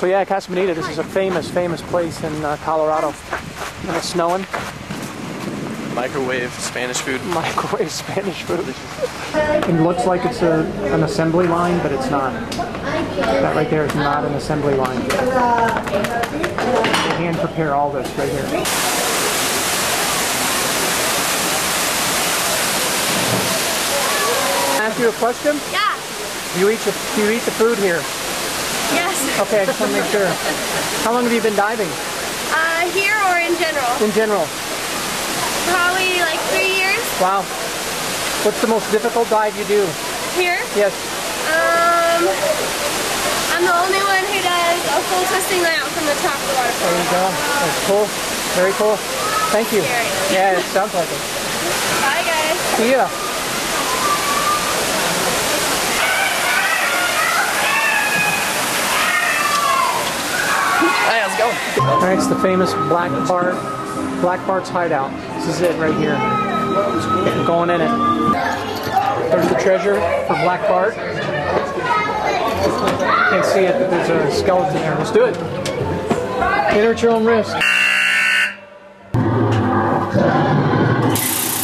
So yeah, Casa Bonita, this is a famous, famous place in Colorado. And it's snowing. Microwave Spanish food. Microwave Spanish food. It looks like it's an assembly line, but it's not. That right there is not an assembly line. They hand prepare all this right here. You a question? Yeah. Do you eat the food here? Yes. Okay, I just want to make sure. How long have you been diving? Here or in general? In general. Probably like 3 years. Wow. What's the most difficult dive you do? Here? Yes. I'm the only one who does a full twisting out from the top of the waterfall. There you go. That's cool. Very cool. Thank you. Yeah, it sounds like it. Bye, guys. See ya. Hey, how's it going? All right, it's the famous Black Bart, Black Bart's hideout. This is it right here. I'm going in it. There's the treasure for Black Bart. Can't see it, but there's a skeleton there. Let's do it. Enter at your own risk.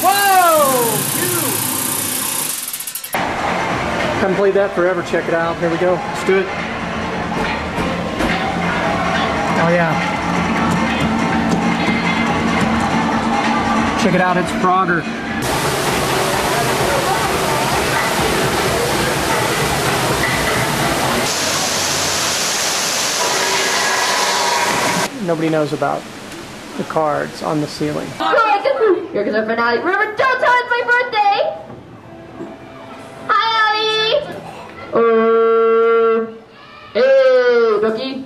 Whoa! Haven't played that forever. Check it out. Here we go. Let's do it. Oh yeah. Check it out, it's Frogger. Nobody knows about the cards on the ceiling. Here goes our finale. Remember, don't tell it's my birthday! Hi, Ollie! Hey, Ducky!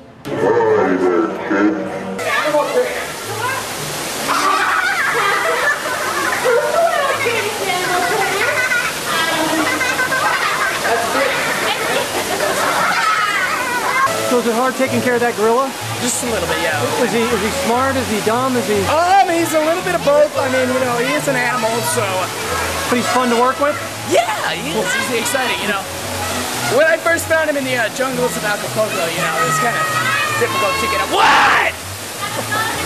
So is it hard taking care of that gorilla? Just a little bit, yeah. Is he smart? Is he dumb? Is he? He's a little bit of both. I mean, you know, he is an animal, so. But he's fun to work with. Yeah, he is. He's exciting, you know. When I first found him in the jungles of Acapulco, you know, it was kind of difficult to get him. What?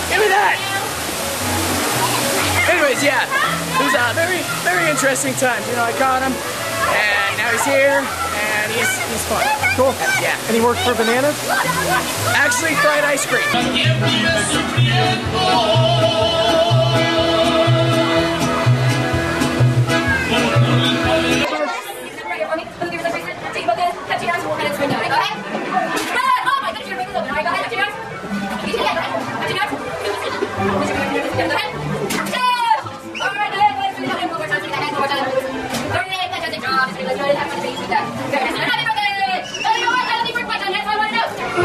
Give me that. Anyways, yeah, it was a very, very interesting time. You know, I caught him, and now he's here. He's fun. Cool. Yeah. And he works for bananas? Actually, fried ice cream.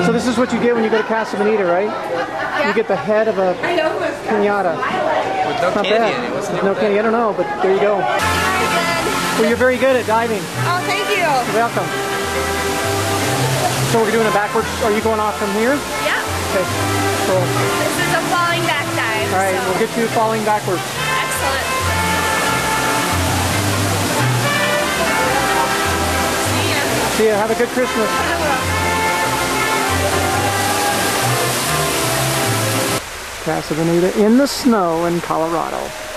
So this is what you get when you go to Casa Bonita, right? Yeah. You get the head of a piñata. With no candy in it. What's new? No candy, I don't know, but there you go. Well, you're very good at diving. Oh, thank you. You're welcome. So we're doing a backwards, are you going off from here? Yeah. Okay, cool. This is a falling back dive. All right, so we'll get you falling backwards. Excellent. See ya, have a good Christmas. Casa Bonita in the snow in Colorado.